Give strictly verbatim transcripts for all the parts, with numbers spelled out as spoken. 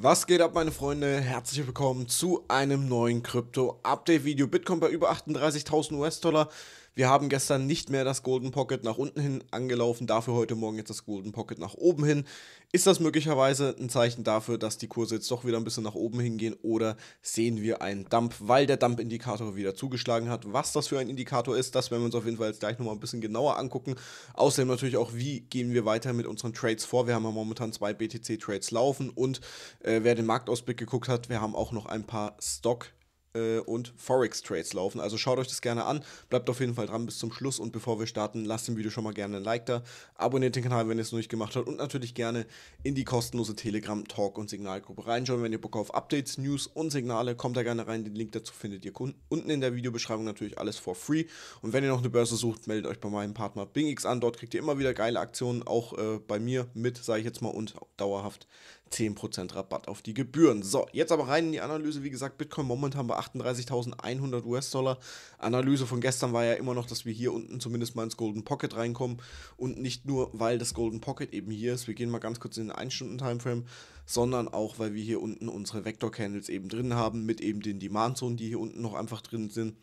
Was geht ab, meine Freunde? Herzlich willkommen zu einem neuen Krypto-Update-Video. Bitcoin bei über achtunddreißigtausend U S-Dollar. Wir haben gestern nicht mehr das Golden Pocket nach unten hin angelaufen, dafür heute Morgen jetzt das Golden Pocket nach oben hin. Ist das möglicherweise ein Zeichen dafür, dass die Kurse jetzt doch wieder ein bisschen nach oben hingehen, oder sehen wir einen Dump, weil der Dump-Indikator wieder zugeschlagen hat? Was das für ein Indikator ist, das werden wir uns auf jeden Fall jetzt gleich nochmal ein bisschen genauer angucken. Außerdem natürlich auch, wie gehen wir weiter mit unseren Trades vor? Wir haben ja momentan zwei B T C-Trades laufen und äh, wer den Marktausblick geguckt hat, wir haben auch noch ein paar Stock- äh, und Forex-Trades laufen. Also schaut euch das gerne an, bleibt auf jeden Fall dran bis zum Schluss, und bevor wir starten, lasst dem Video schon mal gerne ein Like da, abonniert den Kanal, wenn ihr es noch nicht gemacht habt, und natürlich gerne in die kostenlose Telegram-, Talk- und Signalgruppe reinschauen. Wenn ihr Bock auf Updates, News und Signale, kommt da gerne rein, den Link dazu findet ihr unten in der Videobeschreibung, natürlich alles for free. Und wenn ihr noch eine Börse sucht, meldet euch bei meinem Partner BingX an, dort kriegt ihr immer wieder geile Aktionen, auch äh, bei mir mit, sage ich jetzt mal, und dauerhaft zehn Prozent Rabatt auf die Gebühren. So, jetzt aber rein in die Analyse. Wie gesagt, Bitcoin momentan bei achtunddreißigtausendeinhundert U S-Dollar. Analyse von gestern war ja immer noch, dass wir hier unten zumindest mal ins Golden Pocket reinkommen, und nicht nur, weil das Golden Pocket eben hier ist, wir gehen mal ganz kurz in den ein Stunden Timeframe, sondern auch, weil wir hier unten unsere Vector-Candles eben drin haben, mit eben den Demand-Zonen, die hier unten noch einfach drin sind.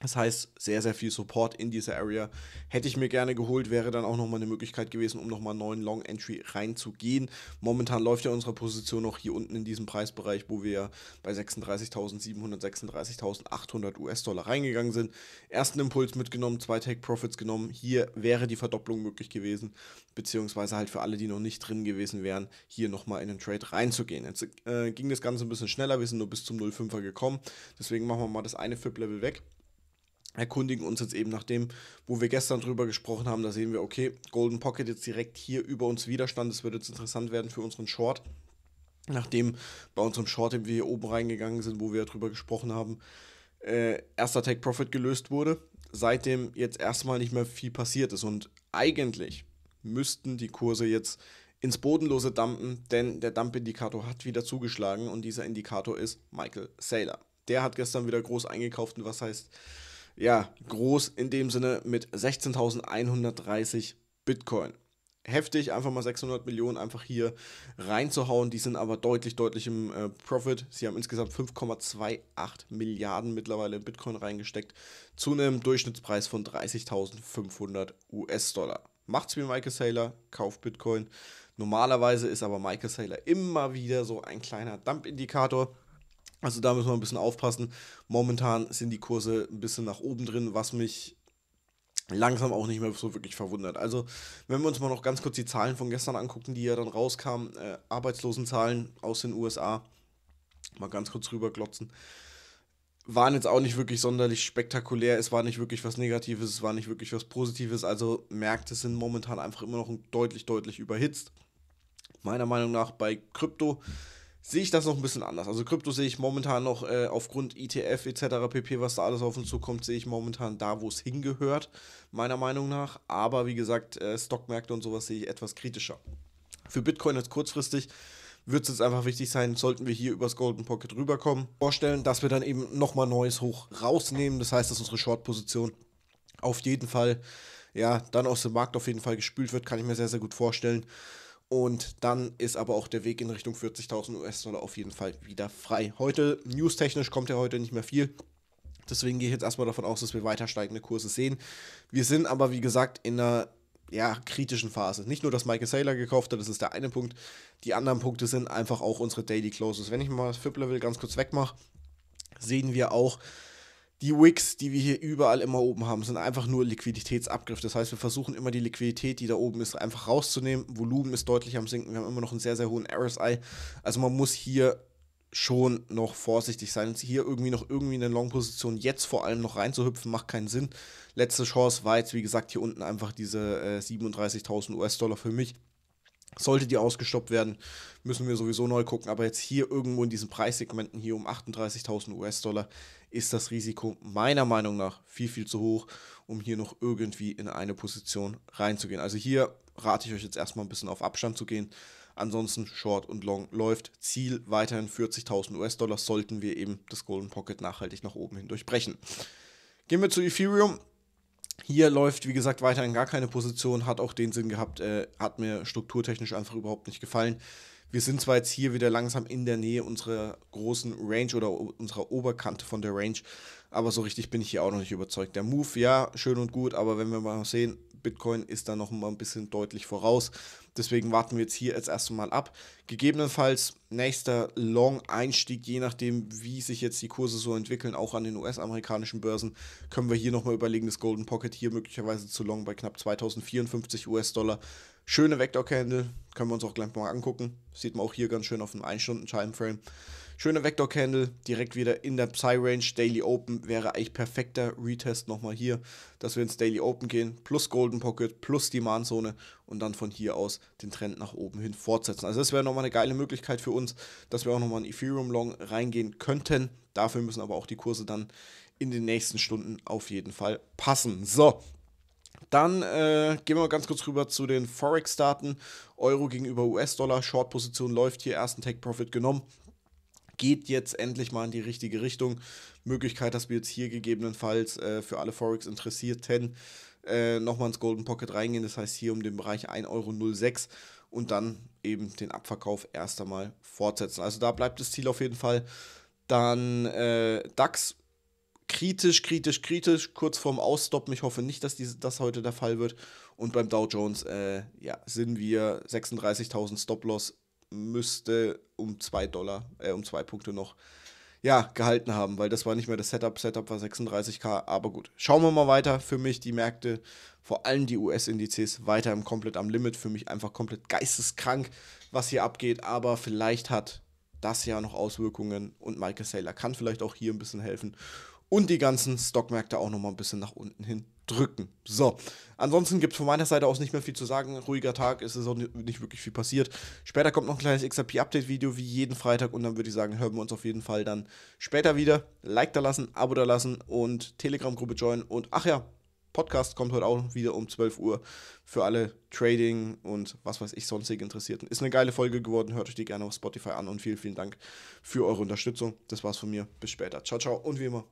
Das heißt, sehr, sehr viel Support in dieser Area. Hätte ich mir gerne geholt, wäre dann auch nochmal eine Möglichkeit gewesen, um nochmal einen neuen Long-Entry reinzugehen. Momentan läuft ja unsere Position noch hier unten in diesem Preisbereich, wo wir ja bei sechsunddreißigtausendsiebenhundert, sechsunddreißigtausendachthundert U S-Dollar reingegangen sind. Ersten Impuls mitgenommen, zwei Take-Profits genommen. Hier wäre die Verdopplung möglich gewesen, beziehungsweise halt für alle, die noch nicht drin gewesen wären, hier nochmal in den Trade reinzugehen. Jetzt äh, ging das Ganze ein bisschen schneller, wir sind nur bis zum null Komma fünfer gekommen. Deswegen machen wir mal das eine Fib-Level weg. Erkundigen uns jetzt eben nach dem, wo wir gestern drüber gesprochen haben. Da sehen wir, okay, Golden Pocket jetzt direkt hier über uns Widerstand. Das wird jetzt interessant werden für unseren Short. Nachdem bei unserem Short, den wir hier oben reingegangen sind, wo wir drüber gesprochen haben, äh, erster Take Profit gelöst wurde, seitdem jetzt erstmal nicht mehr viel passiert ist. Und eigentlich müssten die Kurse jetzt ins Bodenlose dumpen, denn der Dump-Indikator hat wieder zugeschlagen, und dieser Indikator ist Michael Saylor. Der hat gestern wieder groß eingekauft, und was heißt... ja, groß in dem Sinne mit sechzehntausendeinhundertdreißig Bitcoin. Heftig, einfach mal sechshundert Millionen einfach hier reinzuhauen. Die sind aber deutlich, deutlich im äh, Profit. Sie haben insgesamt fünf Komma acht zwei Milliarden mittlerweile in Bitcoin reingesteckt, zu einem Durchschnittspreis von dreißigtausendfünfhundert U S-Dollar. Macht's wie Michael Saylor, kauft Bitcoin. Normalerweise ist aber Michael Saylor immer wieder so ein kleiner Dump-Indikator. Also da müssen wir ein bisschen aufpassen. Momentan sind die Kurse ein bisschen nach oben drin, was mich langsam auch nicht mehr so wirklich verwundert. Also wenn wir uns mal noch ganz kurz die Zahlen von gestern angucken, die ja dann rauskamen, äh, Arbeitslosenzahlen aus den U S A, mal ganz kurz rüberglotzen, waren jetzt auch nicht wirklich sonderlich spektakulär. Es war nicht wirklich was Negatives, es war nicht wirklich was Positives. Also Märkte sind momentan einfach immer noch deutlich, deutlich überhitzt. Meiner Meinung nach bei Krypto sehe ich das noch ein bisschen anders. Also Krypto sehe ich momentan noch äh, aufgrund E T F et cetera pp., was da alles auf uns zukommt, sehe ich momentan da, wo es hingehört, meiner Meinung nach. Aber wie gesagt, äh, Stockmärkte und sowas sehe ich etwas kritischer. Für Bitcoin jetzt kurzfristig wird es jetzt einfach wichtig sein, sollten wir hier übers Golden Pocket rüberkommen, vorstellen, dass wir dann eben nochmal neues Hoch rausnehmen. Das heißt, dass unsere Short-Position auf jeden Fall, ja, dann aus dem Markt auf jeden Fall gespült wird, kann ich mir sehr, sehr gut vorstellen. Und dann ist aber auch der Weg in Richtung vierzigtausend U S-Dollar auf jeden Fall wieder frei. Heute, newstechnisch, kommt ja heute nicht mehr viel. Deswegen gehe ich jetzt erstmal davon aus, dass wir weiter steigende Kurse sehen. Wir sind aber, wie gesagt, in einer ja, kritischen Phase. Nicht nur, dass Michael Saylor gekauft hat, das ist der eine Punkt. Die anderen Punkte sind einfach auch unsere Daily Closes. Wenn ich mal das Fib-Level ganz kurz wegmache, sehen wir auch, die Wicks, die wir hier überall immer oben haben, sind einfach nur Liquiditätsabgriff. Das heißt, wir versuchen immer die Liquidität, die da oben ist, einfach rauszunehmen. Volumen ist deutlich am Sinken. Wir haben immer noch einen sehr, sehr hohen R S I. Also man muss hier schon noch vorsichtig sein. Jetzt hier irgendwie noch irgendwie in der Long-Position jetzt vor allem noch reinzuhüpfen, macht keinen Sinn. Letzte Chance war jetzt, wie gesagt, hier unten einfach diese äh, siebenunddreißigtausend U S-Dollar für mich. Sollte die ausgestoppt werden, müssen wir sowieso neu gucken. Aber jetzt hier irgendwo in diesen Preissegmenten, hier um achtunddreißigtausend U S-Dollar, ist das Risiko meiner Meinung nach viel, viel zu hoch, um hier noch irgendwie in eine Position reinzugehen. Also hier rate ich euch jetzt erstmal ein bisschen auf Abstand zu gehen. Ansonsten Short und Long läuft. Ziel weiterhin vierzigtausend U S-Dollar, sollten wir eben das Golden Pocket nachhaltig nach oben hin durchbrechen. Gehen wir zu Ethereum. Hier läuft, wie gesagt, weiterhin gar keine Position, hat auch den Sinn gehabt, äh, hat mir strukturtechnisch einfach überhaupt nicht gefallen. Wir sind zwar jetzt hier wieder langsam in der Nähe unserer großen Range oder unserer Oberkante von der Range, aber so richtig bin ich hier auch noch nicht überzeugt. Der Move, ja, schön und gut, aber wenn wir mal sehen, Bitcoin ist da noch mal ein bisschen deutlich voraus. Deswegen warten wir jetzt hier jetzt erst mal ab. Gegebenenfalls nächster Long-Einstieg, je nachdem, wie sich jetzt die Kurse so entwickeln, auch an den U S-amerikanischen Börsen, können wir hier nochmal überlegen, das Golden Pocket hier möglicherweise zu long bei knapp zweitausendvierundfünfzig U S-Dollar. Schöne Vector-Candle, können wir uns auch gleich mal angucken. Sieht man auch hier ganz schön auf einem ein-Stunden-Timeframe. Schöne Vector-Candle, direkt wieder in der Psy-Range. Daily Open wäre eigentlich perfekter Retest nochmal hier, dass wir ins Daily Open gehen, plus Golden Pocket, plus die Mahnzone und dann von hier aus den Trend nach oben hin fortsetzen. Also das wäre nochmal eine geile Möglichkeit für uns, dass wir auch nochmal in Ethereum Long reingehen könnten. Dafür müssen aber auch die Kurse dann in den nächsten Stunden auf jeden Fall passen. So. Dann äh, gehen wir mal ganz kurz rüber zu den Forex-Daten. Euro gegenüber U S-Dollar, Short-Position läuft hier, ersten Take-Profit genommen. Geht jetzt endlich mal in die richtige Richtung. Möglichkeit, dass wir jetzt hier gegebenenfalls äh, für alle Forex-Interessierten äh, nochmal ins Golden Pocket reingehen. Das heißt hier um den Bereich ein Euro null sechs und dann eben den Abverkauf erst einmal fortsetzen. Also da bleibt das Ziel auf jeden Fall. Dann äh, DAX. Kritisch, kritisch, kritisch, kurz vorm Ausstoppen. Ich hoffe nicht, dass diese, das heute der Fall wird. Und beim Dow Jones äh, ja, sind wir sechsunddreißigtausend Stop-Loss, müsste um zwei Dollar, äh, um zwei Punkte noch ja, gehalten haben, weil das war nicht mehr das Setup. Setup war sechsunddreißigtausend, aber gut. Schauen wir mal weiter. Für mich die Märkte, vor allem die U S-Indizes, weiter im komplett am Limit. Für mich einfach komplett geisteskrank, was hier abgeht. Aber vielleicht hat das ja noch Auswirkungen und Michael Saylor kann vielleicht auch hier ein bisschen helfen. Und die ganzen Stockmärkte auch nochmal ein bisschen nach unten hin drücken. So, ansonsten gibt es von meiner Seite aus nicht mehr viel zu sagen. Ruhiger Tag, es ist auch nicht wirklich viel passiert. Später kommt noch ein kleines X R P-Update-Video wie jeden Freitag und dann würde ich sagen, hören wir uns auf jeden Fall dann später wieder. Like da lassen, Abo da lassen und Telegram-Gruppe joinen. Und ach ja, Podcast kommt heute auch wieder um zwölf Uhr für alle Trading und was weiß ich sonstig Interessierten. Ist eine geile Folge geworden, hört euch die gerne auf Spotify an und vielen, vielen Dank für eure Unterstützung. Das war's von mir, bis später. Ciao, ciao und wie immer.